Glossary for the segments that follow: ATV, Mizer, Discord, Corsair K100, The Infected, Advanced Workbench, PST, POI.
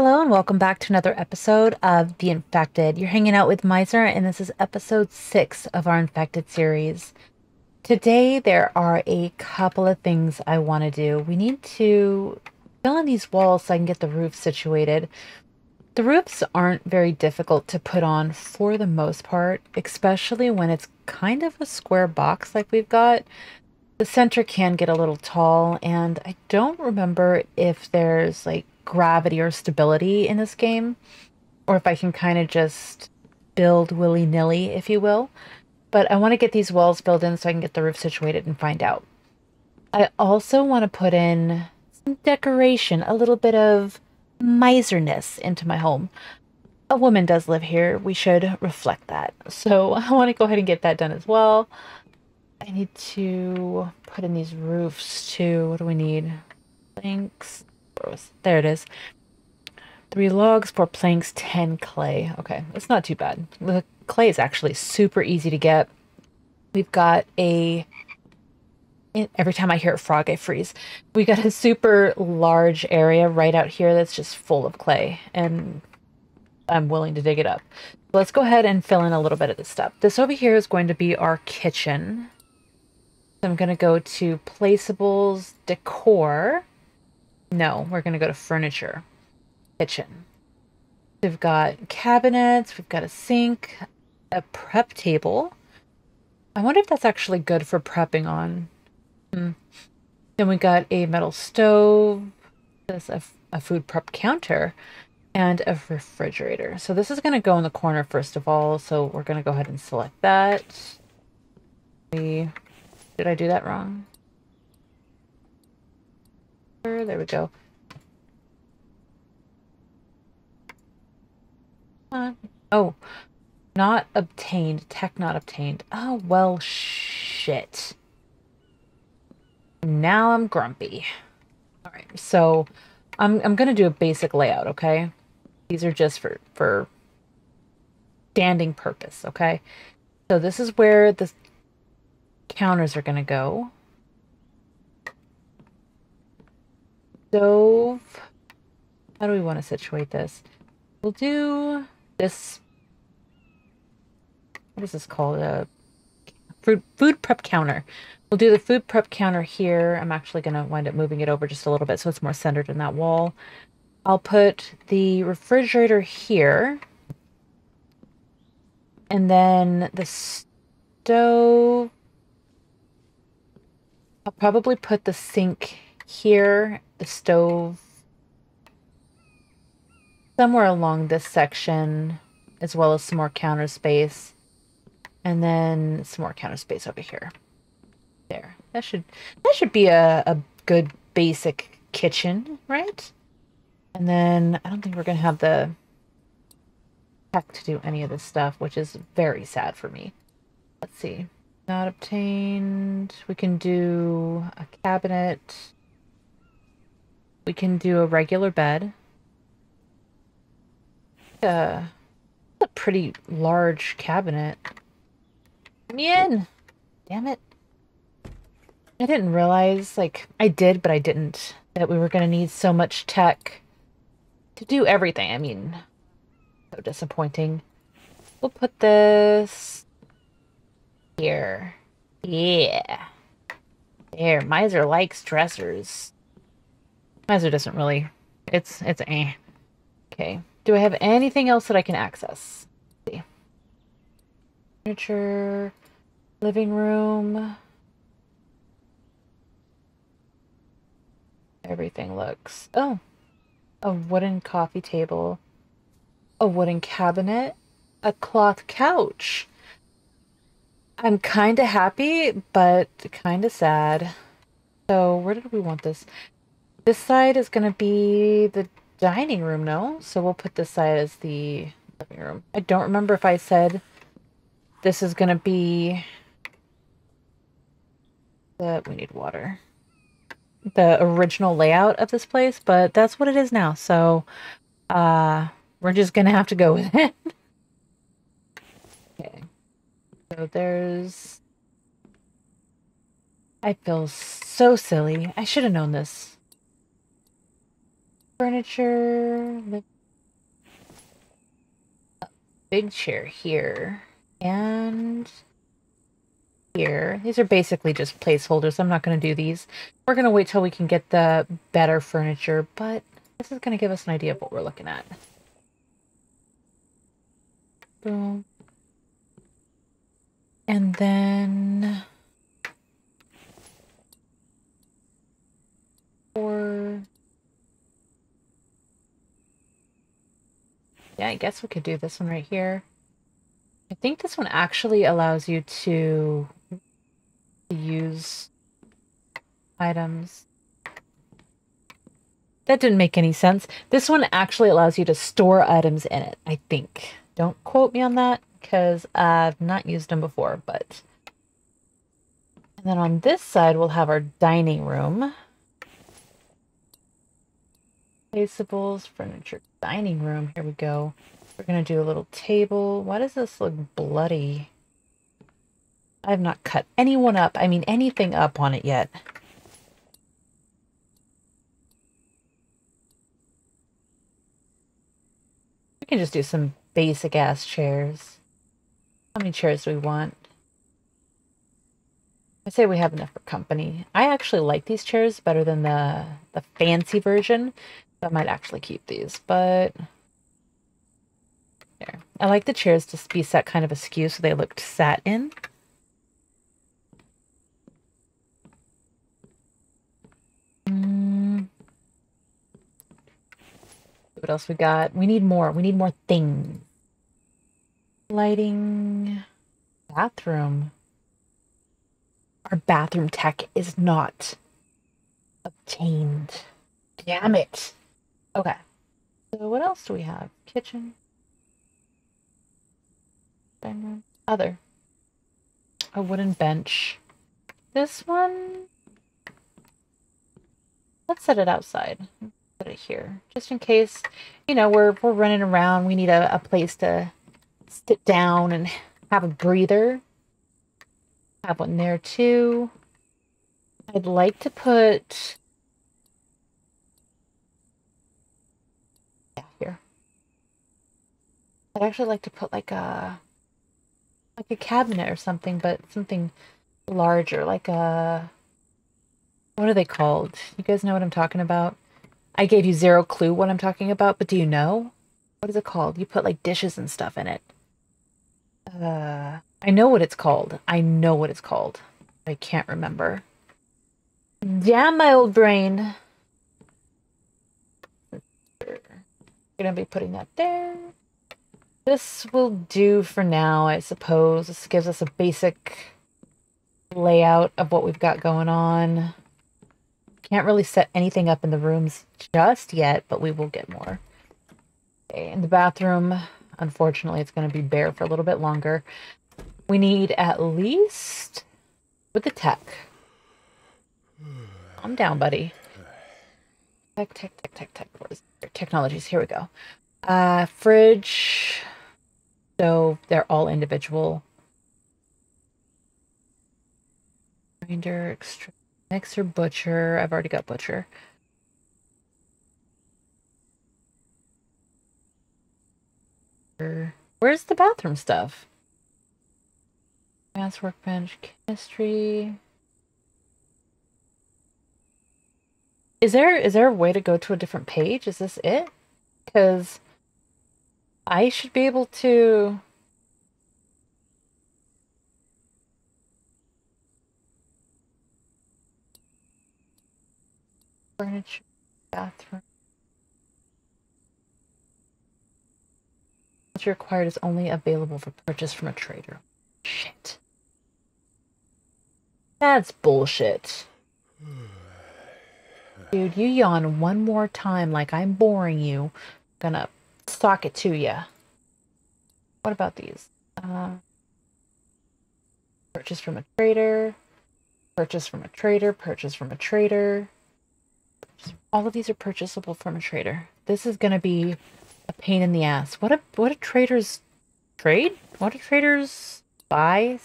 Hello and welcome back to another episode of The Infected. You're hanging out with Mizer and this is episode 6 of our Infected series. Today there are a couple of things I want to do. We need to fill in these walls so I can get the roof situated. The roofs aren't very difficult to put on for the most part, especially when it's kind of a square box like we've got. The center can get a little tall and I don't remember if there's like gravity or stability in this game, or if I can kind of just build willy-nilly, if you will. But I want to get these walls built in so I can get the roof situated and find out. I also want to put in some decoration, a little bit of miserness into my home. A woman does live here. We should reflect that. So I want to go ahead and get that done as well. I need to put in these roofs too. What do we need? Thanks. There it is. 3 logs, 4 planks, 10 clay. Okay, that's not too bad. The clay is actually super easy to get. We've got a... Every time I hear a frog, I freeze. We've got a super large area right out here that's just full of clay, and I'm willing to dig it up. Let's go ahead and fill in a little bit of this stuff. This over here is going to be our kitchen. So I'm going to go to placeables, decor... No, we're going to go to furniture, kitchen. We've got cabinets, we've got a sink, a prep table. I wonder if that's actually good for prepping on. Then we got a metal stove, this a food prep counter, and a refrigerator. So this is going to go in the corner first of all, so we're going to go ahead and select that. Did I do that wrong? There we go. Oh, not obtained. Tech not obtained. Oh, well, shit. Now I'm grumpy. All right, so I'm going to do a basic layout, okay? These are just for standing purpose, okay? So this is where the counters are going to go. Stove. How do we want to situate this? We'll do this. What is this called? A food prep counter. We'll do the food prep counter here. I'm actually going to wind up moving it over just a little bit so it's more centered in that wall. I'll put the refrigerator here. And then the stove. I'll probably put the sink here, the stove, somewhere along this section, as well as some more counter space, and then some more counter space over here. There. That should be a good basic kitchen, right? And then I don't think we're going to have the tech to do any of this stuff, which is very sad for me. Let's see. Not obtained. We can do a cabinet. We can do a regular bed. That's a pretty large cabinet. Come in! Damn it. I didn't realize, like, I did, but I didn't, that we were going to need so much tech to do everything. I mean, so disappointing. We'll put this here. Yeah. There, Mizer likes dressers. Mizer doesn't really. It's eh. Okay. Do I have anything else that I can access? Let's see. Furniture, living room. Everything looks. Oh, a wooden coffee table, a wooden cabinet, a cloth couch. I'm kind of happy, but kind of sad. So where did we want this? This side is going to be the dining room, no? So we'll put this side as the living room. I don't remember if I said this is going to be the... We need water. The original layout of this place, but that's what it is now. So we're just going to have to go with it. Okay. So there's... I feel so silly. I should have known this. furniture, big chair here and here. These are basically just placeholders. I'm not going to do these. We're going to wait till we can get the better furniture, but this is going to give us an idea of what we're looking at. Boom. And then or yeah, I guess we could do this one right here. I think this one actually allows you to use items. That didn't make any sense. This one actually allows you to store items in it, I think. Don't quote me on that, because I've not used them before, but. And then on this side, we'll have our dining room. Placeables, furniture, dining room. Here we go. We're going to do a little table. Why does this look bloody? I have not cut anyone up. I mean, anything up on it yet. We can just do some basic ass chairs. How many chairs do we want? I say we have enough for company. I actually like these chairs better than the fancy version. I might actually keep these, but there. I like the chairs to be set kind of askew so they looked sat in. What else we got? We need more. We need more things. Lighting. Bathroom. Our bathroom tech is not obtained. Damn it. Okay. So what else do we have? Kitchen. Dining room. Other. A wooden bench. This one. Let's set it outside. Put it here. Just in case, you know, we're running around. We need a place to sit down and have a breather. Have one there too. I'd like to put here. I'd actually like to put like a cabinet or something, but something larger, like a what are they called? You guys know what I'm talking about? I gave you zero clue what I'm talking about, but do you know? What is it called? You put like dishes and stuff in it. I know what it's called. I know what it's called. I can't remember. Damn my old brain. We're going to be putting that there. This will do for now, I suppose. This gives us a basic layout of what we've got going on. Can't really set anything up in the rooms just yet, but we will get more. Okay, in the bathroom, unfortunately, it's going to be bare for a little bit longer. We need at least, with the tech. Calm down, buddy. Tech. What is there? Technologies. Here we go. Fridge. So they're all individual. Grinder, extra mixer, butcher. I've already got butcher. Where's the bathroom stuff? Advanced workbench, chemistry. Is there a way to go to a different page? Is this it? Because I should be able to. Furniture, bathroom. What's required is only available for purchase from a trader. Shit. That's bullshit. Dude, you yawn one more time like I'm boring you. I'm gonna sock it to ya. What about these? Purchase from a trader. Purchase from a trader. Purchase from a trader. All of these are purchasable from a trader. This is gonna be a pain in the ass. What a trader's trade? What a trader's buy?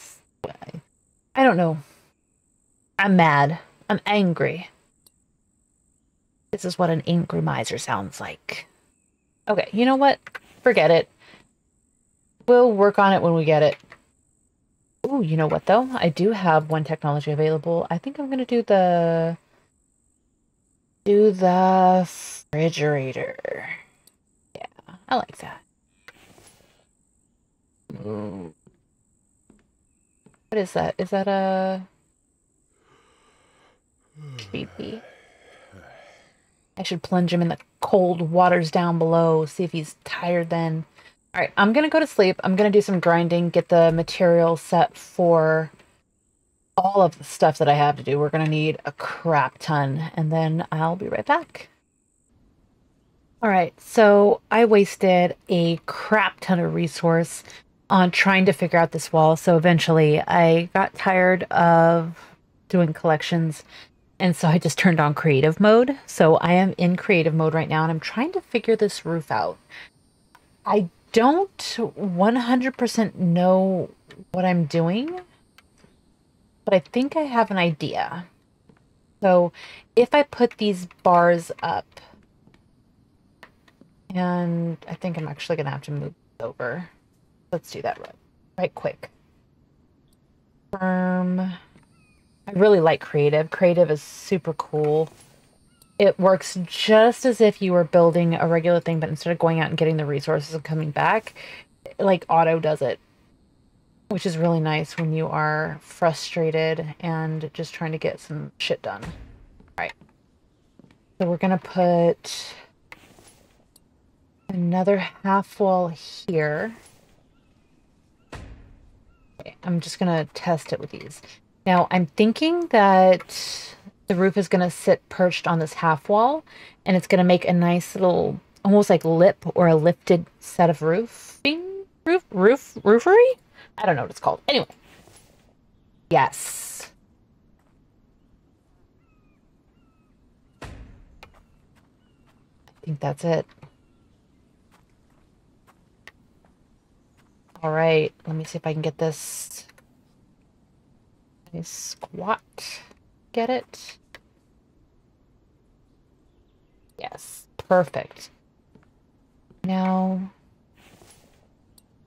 I don't know. I'm mad. I'm angry. This is what an angry miser sounds like. Okay, you know what? Forget it. We'll work on it when we get it. Ooh, you know what, though? I do have one technology available. I think I'm going to do the refrigerator. Yeah, I like that. What is that? Is that a... creepy. I should plunge him in the cold waters down below, see if he's tired then. All right, I'm going to go to sleep. I'm going to do some grinding, get the material set for all of the stuff that I have to do. We're going to need a crap ton, and then I'll be right back. All right, so I wasted a crap ton of resource on trying to figure out this wall, so eventually I got tired of doing collections, and so I just turned on creative mode. So I am in creative mode right now, and I'm trying to figure this roof out. I don't 100% know what I'm doing, but I think I have an idea. So if I put these bars up, and I think I'm actually going to have to move over. Let's do that right quick. I really like creative. Creative is super cool. It works just as if you were building a regular thing, but instead of going out and getting the resources and coming back, it, like, auto does it, which is really nice when you are frustrated and just trying to get some shit done. All right. So we're going to put another half wall here. Okay, I'm just going to test it with these. Now, I'm thinking that the roof is going to sit perched on this half wall, and it's going to make a nice little, almost like lip or a lifted set of roofing, roofery? I don't know what it's called. Anyway. Yes. I think that's it. All right. Let me see if I can get this. I squat. Get it? Yes. Perfect. Now,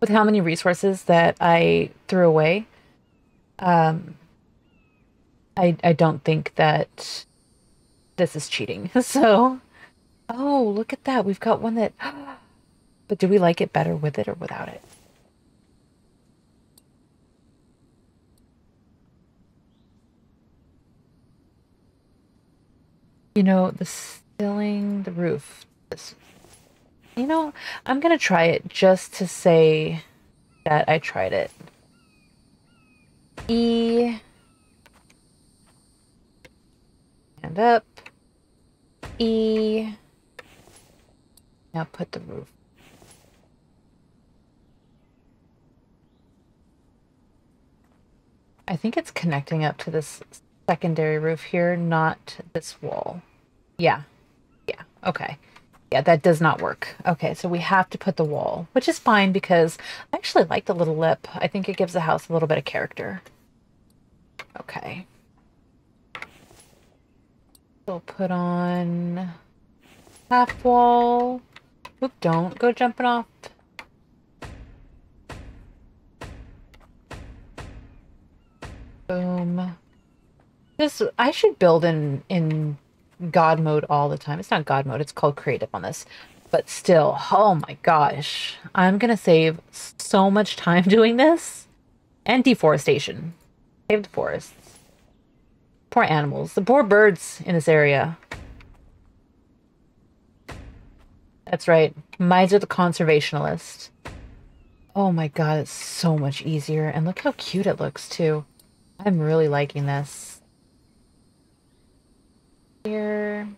with how many resources that I threw away, I don't think that this is cheating. So, oh, look at that. We've got one that, but do we like it better with it or without it? You know, the ceiling, the roof. You know, I'm going to try it just to say that I tried it. E. And up. E. Now put the roof. I think it's connecting up to this secondary roof here, not this wall. Yeah. Yeah. Okay. Yeah, that does not work. Okay, so we have to put the wall, which is fine because I actually like the little lip. I think it gives the house a little bit of character. Okay. We'll put on half wall. Oop, don't go jumping off. Boom. This, I should build in God mode all the time. It's not God mode. It's called creative on this. But still, oh my gosh. I'm going to save so much time doing this. And deforestation. Save the forests. Poor animals. The poor birds in this area. That's right. Mizer the conservationist. Oh my god, it's so much easier. And look how cute it looks too. I'm really liking this. Here,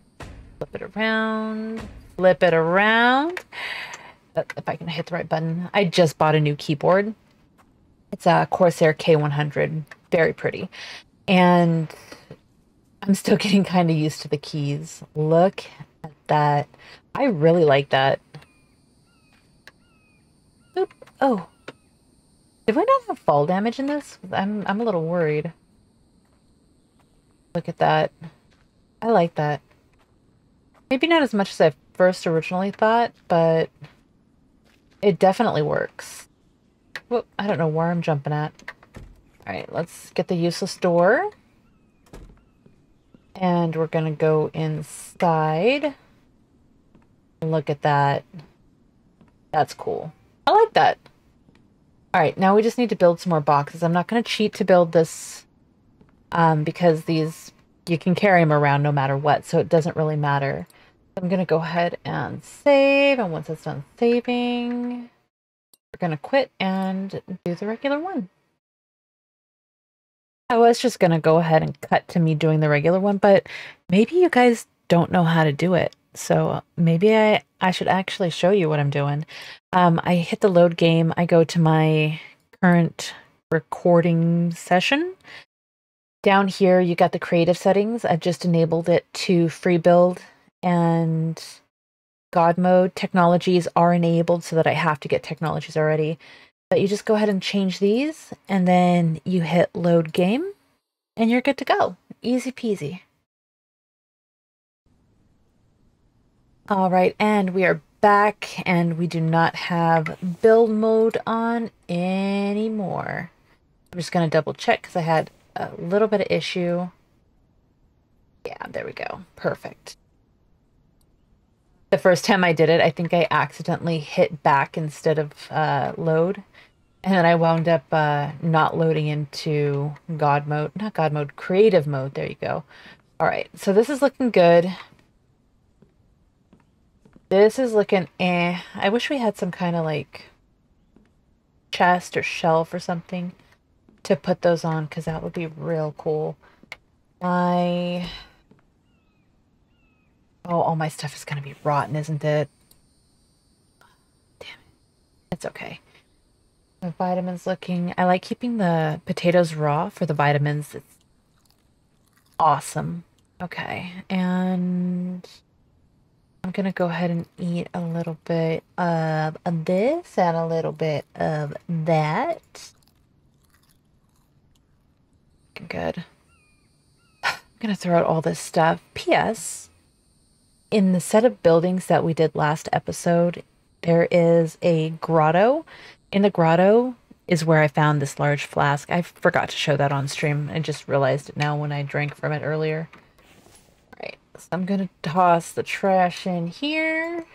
flip it around, flip it around. If I can hit the right button. I just bought a new keyboard. It's a Corsair K100. Very pretty. And I'm still getting kind of used to the keys. Look at that. I really like that. Oop. Oh, did I not have fall damage in this? I'm a little worried. Look at that. I like that. Maybe not as much as I first originally thought, but it definitely works. Whoop, I don't know where I'm jumping at. All right, let's get the useless door. And we're gonna go inside. Look at that. That's cool. I like that. All right, now we just need to build some more boxes. I'm not gonna cheat to build this because these, you can carry them around no matter what, so it doesn't really matter. I'm gonna go ahead and save, and once it's done saving, we're gonna quit and do the regular one. I was just going to go ahead and cut to me doing the regular one, but maybe you guys don't know how to do it. So maybe I should actually show you what I'm doing. I hit the load game. I go to my current recording session. Down here, you got the creative settings. I've just enabled it to free build and God mode. Technologies are enabled so that I have to get technologies already. But you just go ahead and change these, and then you hit load game, and you're good to go. Easy peasy. All right, and we are back, and we do not have build mode on anymore. I'm just going to double check because I had a little bit of issue. Yeah, there we go. Perfect. The first time I did it, I think I accidentally hit back instead of load. And then I wound up not loading into God mode, not God mode, creative mode. There you go. All right. So this is looking good. This is looking eh. I wish we had some kind of like chest or shelf or something to put those on, because that would be real cool. Oh, all my stuff is going to be rotten, isn't it? Damn it. It's okay. The vitamins looking... I like keeping the potatoes raw for the vitamins. It's awesome. Okay, and I'm going to go ahead and eat a little bit of this and a little bit of that. Good. I'm going to throw out all this stuff. P.S. In the set of buildings that we did last episode, there is a grotto. In the grotto is where I found this large flask. I forgot to show that on stream. I just realized it now when I drank from it earlier. All right, so I'm going to toss the trash in here.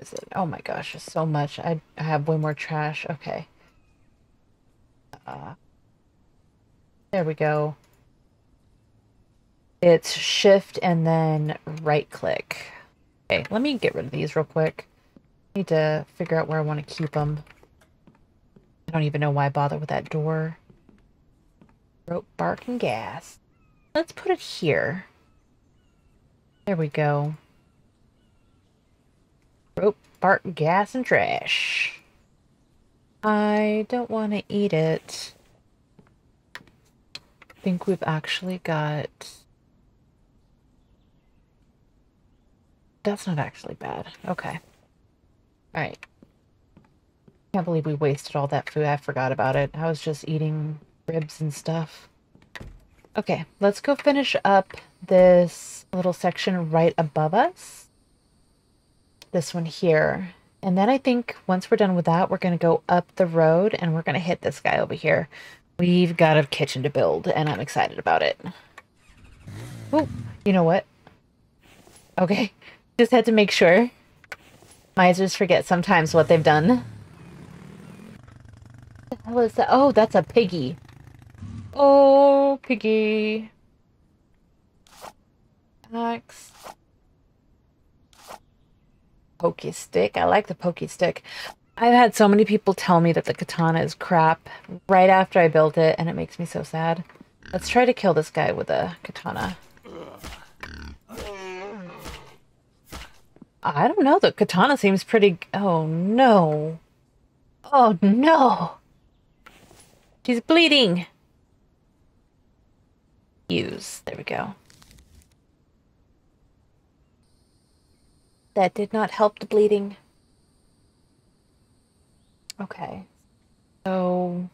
Is it? Oh my gosh, there's so much. I have way more trash. Okay. There we go. It's shift and then right click. Okay, let me get rid of these real quick. I need to figure out where I want to keep them. I don't even know why I bother with that door. Rope, bark, and gas. Let's put it here. There we go. Rope, bark, gas, and trash. I don't want to eat it. I think we've actually got... That's not actually bad. Okay. All right. Can't believe we wasted all that food. I forgot about it. I was just eating ribs and stuff. Okay, let's go finish up this little section right above us. This one here. And then I think once we're done with that, we're going to go up the road and we're going to hit this guy over here. We've got a kitchen to build and I'm excited about it. Oh, you know what? Okay. Just had to make sure. Mizers forget sometimes what they've done. What the hell is that? Oh, that's a piggy. Oh, piggy. Axe. Pokey stick. I like the pokey stick. I've had so many people tell me that the katana is crap right after I built it, and it makes me so sad. Let's try to kill this guy with a katana. I don't know. The katana seems pretty... Oh, no. Oh, no. She's bleeding. Use. There we go. That did not help the bleeding. Okay. So...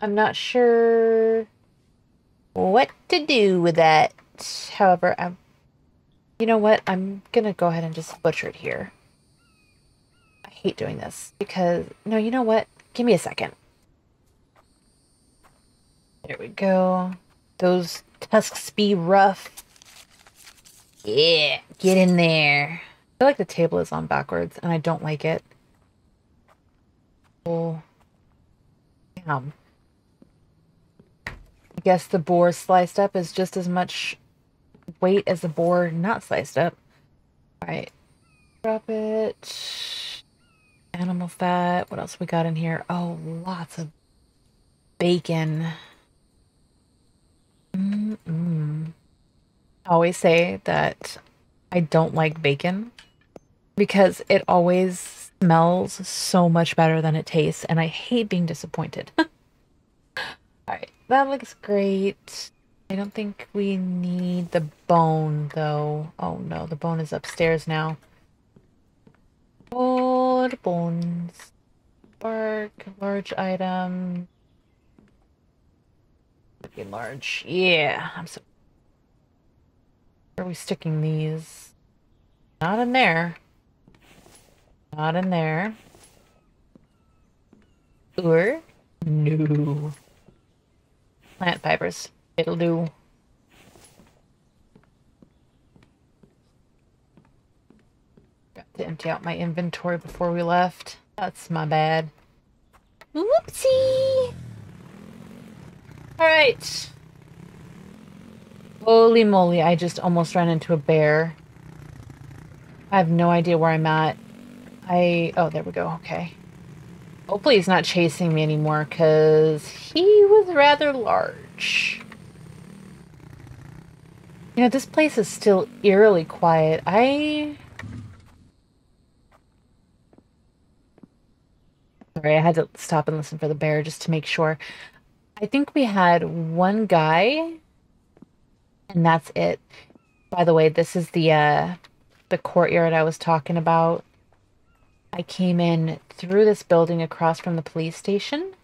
I'm not sure what to do with that. However, you know what? I'm gonna go ahead and just butcher it here. I hate doing this because, no, you know what? Give me a second. There we go. Those tusks be rough. Yeah, get in there. I feel like the table is on backwards and I don't like it. Oh, damn. I guess the boar sliced up is just as much weight as the boar not sliced up. All right, drop it. Animal fat. What else we got in here? Oh, lots of bacon. I always say that I don't like bacon because it always smells so much better than it tastes, and I hate being disappointed. Alright, that looks great. I don't think we need the bone, though. Oh no, the bone is upstairs now. Oh, the bones. Bark, large item. Pretty large. Yeah, I'm so... Where are we sticking these? Not in there. Not in there. Or no. Plant fibers. It'll do. Got to empty out my inventory before we left. That's my bad. Whoopsie! Alright. Holy moly, I just almost ran into a bear. I have no idea where I'm at. Oh, there we go. Okay. Hopefully he's not chasing me anymore, because he was rather large. You know, this place is still eerily quiet. Sorry, I had to stop and listen for the bear just to make sure. I think we had one guy... And that's it. By the way, this is the courtyard I was talking about. I came in through this building across from the police station.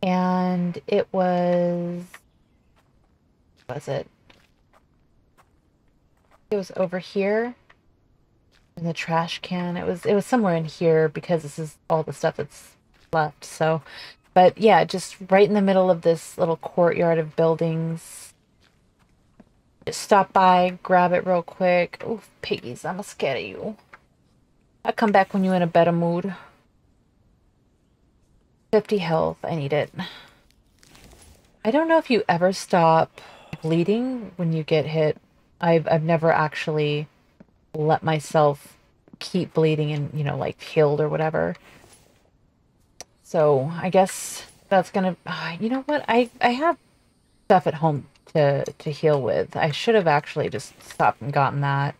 And it was... What was it? It was over here. In the trash can. It was somewhere in here because this is all the stuff that's left, so... But yeah, just right in the middle of this little courtyard of buildings. Just stop by, grab it real quick. Oof, piggies, I'm scared of you. I'll come back when you're in a better mood. 50 health, I need it. I don't know if you ever stop bleeding when you get hit. I've never actually let myself keep bleeding and, you know, like healed or whatever. So I guess that's gonna, you know what? I have stuff at home to heal with. I should have actually just stopped and gotten that.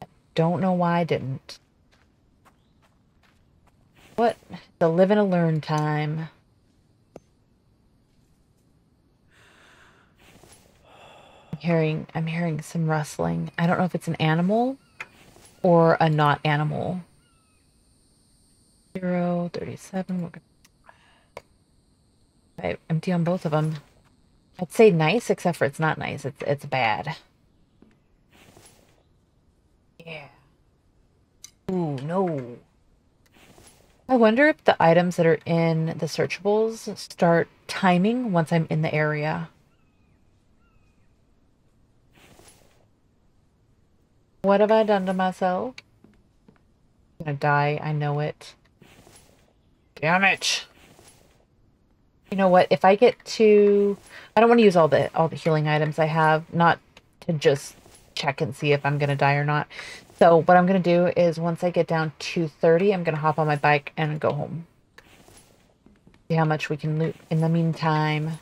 I don't know why I didn't. What? The live and learn time. I'm hearing some rustling. I don't know if it's an animal or a not animal. 0, 37, we're gonna empty on both of them. I'd say nice, except for it's not nice. It's bad. Yeah. Ooh, no. I wonder if the items that are in the searchables start timing once I'm in the area. What have I done to myself? I'm gonna die, I know it. Damn it. You know what? If I get to... I don't want to use all the healing items I have, not to just check and see if I'm going to die or not. So what I'm going to do is once I get down to 30, I'm going to hop on my bike and go home. See how much we can loot. In the meantime,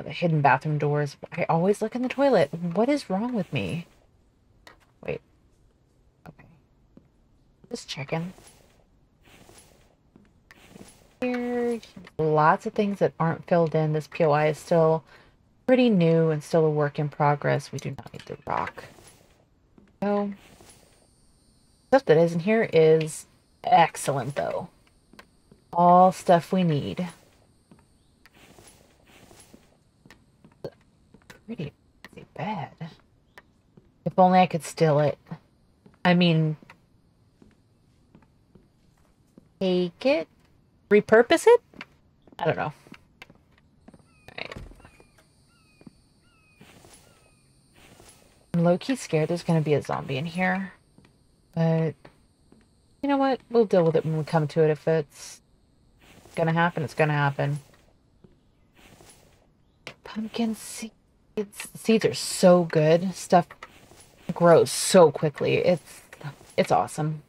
the hidden bathroom doors. I always look in the toilet. What is wrong with me? Wait. Okay. Just checking. Here, lots of things that aren't filled in. This POI is still pretty new and still a work in progress. We do not need the rock. So, stuff that isn't here is excellent, though. all stuff we need. Pretty bad. If only I could steal it. I mean, take it, repurpose it? I don't know. Alright. I'm low-key scared there's gonna be a zombie in here. But you know what? We'll deal with it when we come to it. If it's gonna happen, it's gonna happen. Pumpkin seeds. Seeds are so good. Stuff grows so quickly. It's awesome.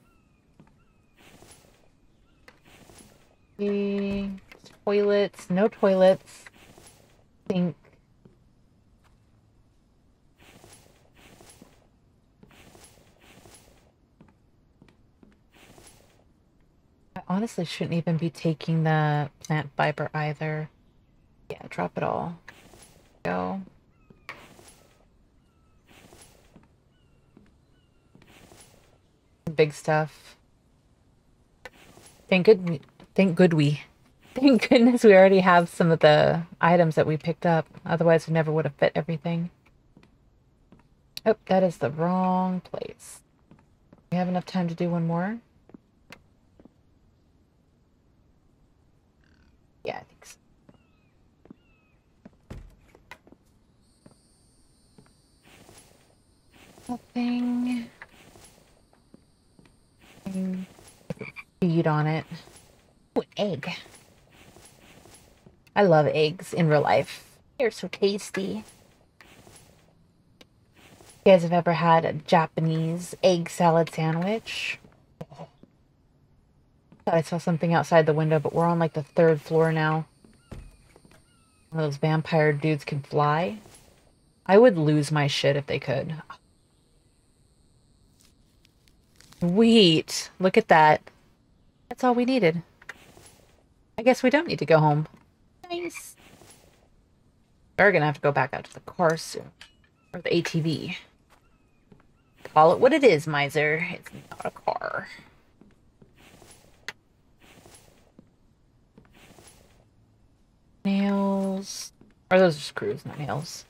Toilets. No toilets. Sink. I honestly shouldn't even be taking the plant fiber either. Yeah, drop it all. Go. Big stuff. Thank goodness we already have some of the items that we picked up. Otherwise, we never would have fit everything. Oh, that is the wrong place. We have enough time to do one more. Yeah, I think so. Nothing. Feed on it. Ooh, egg. I love eggs in real life. They're so tasty. You guys have ever had a Japanese egg salad sandwich? I thought I saw something outside the window, but we're on like the third floor now. One of those vampire dudes can fly. I would lose my shit if they could. Sweet. Look at that. That's all we needed. I guess we don't need to go home. Nice. We're gonna have to go back out to the car soon. Or the ATV. Call it what it is, Mizer. It's not a car. Nails. Or those are screws, not nails.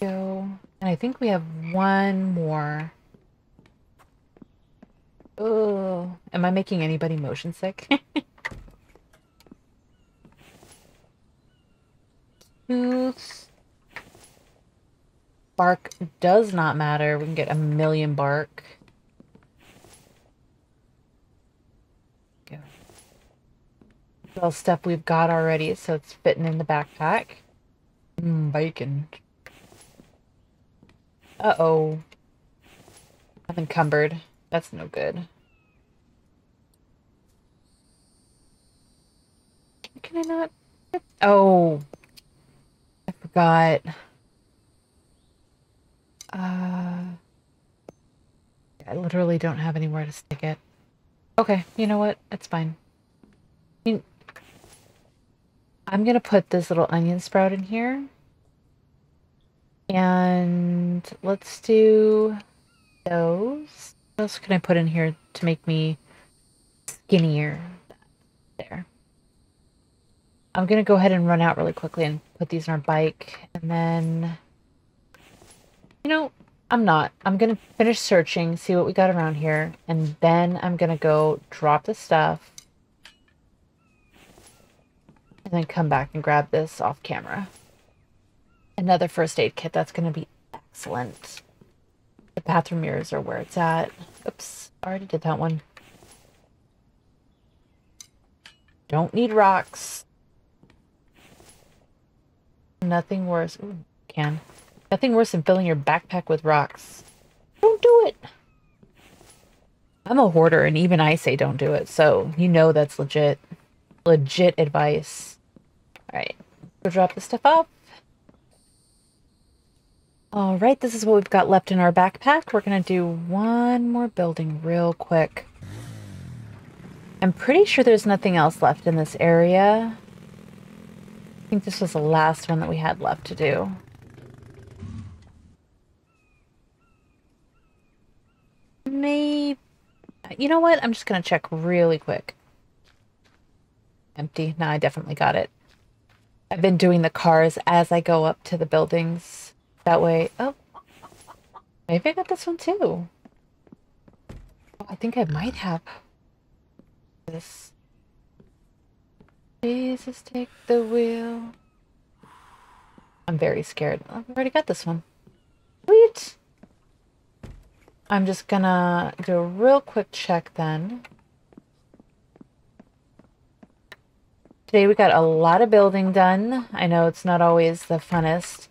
Go. And I think we have one more. Oh, am I making anybody motion sick? Oops. Bark does not matter. We can get a million bark. Go. All stuff we've got already, so it's fitting in the backpack. Bacon. Uh-oh. I'm encumbered. That's no good. Can I not? Oh. I forgot. I literally don't have anywhere to stick it. Okay, you know what? That's fine. I mean, I'm gonna put this little onion sprout in here. And let's do those. What else can I put in here to make me skinnier? There. I'm going to go ahead and run out really quickly and put these on our bike. And then, you know, I'm not. I'm going to finish searching, see what we got around here. And then I'm going to go drop the stuff. And then come back and grab this off camera. Another first aid kit. That's going to be excellent. The bathroom mirrors are where it's at. Oops. Already did that one. Don't need rocks. Nothing worse. Ooh, can. Nothing worse than filling your backpack with rocks. Don't do it. I'm a hoarder and even I say don't do it. So you know that's legit. Legit advice. Alright. We'll drop this stuff off. All right, this is what we've got left in our backpack. We're going to do one more building real quick. I'm pretty sure there's nothing else left in this area. I think this was the last one that we had left to do. Maybe. You know what? I'm just going to check really quick. Empty. No, I definitely got it. I've been doing the cars as I go up to the buildings. That way... Oh, maybe I got this one too. I think I might have this. Jesus, take the wheel. I'm very scared. I've already got this one. Sweet. I'm just gonna do a real quick check then. Today we got a lot of building done. I know it's not always the funnest,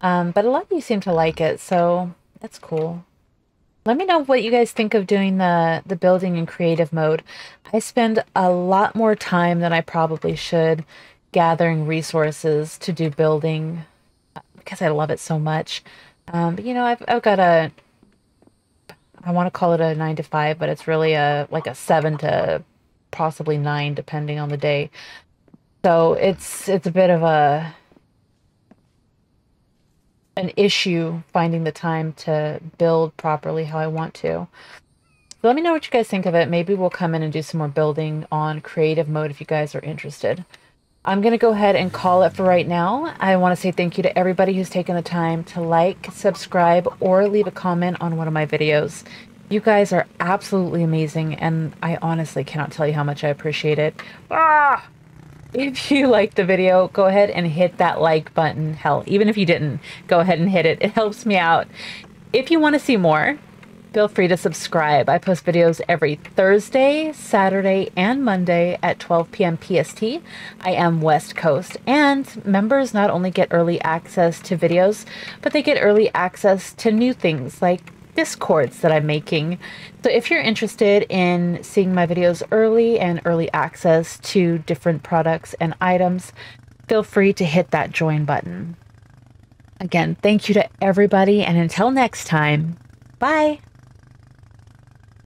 but a lot of you seem to like it, so that's cool. Let me know what you guys think of doing the building in creative mode. I spend a lot more time than I probably should gathering resources to do building because I love it so much. But you know, I've got a, I want to call it a 9 to 5, but it's really a like a 7 to possibly 9 depending on the day. So it's a bit of an issue finding the time to build properly how I want to. But let me know what you guys think of it. Maybe we'll come in and do some more building on creative mode if you guys are interested. I'm going to go ahead and call it for right now. I want to say thank you to everybody who's taken the time to like, subscribe, or leave a comment on one of my videos. You guys are absolutely amazing, and I honestly cannot tell you how much I appreciate it. Ah! If you liked the video, go ahead and hit that like button. Hell, even if you didn't, go ahead and hit it. It helps me out. If you want to see more, feel free to subscribe. I post videos every Thursday, Saturday, and Monday at 12 p.m. PST. I am West Coast, and members not only get early access to videos, but they get early access to new things like Discords that I'm making. So if you're interested in seeing my videos early and early access to different products and items, feel free to hit that join button. Again, thank you to everybody, and until next time, bye!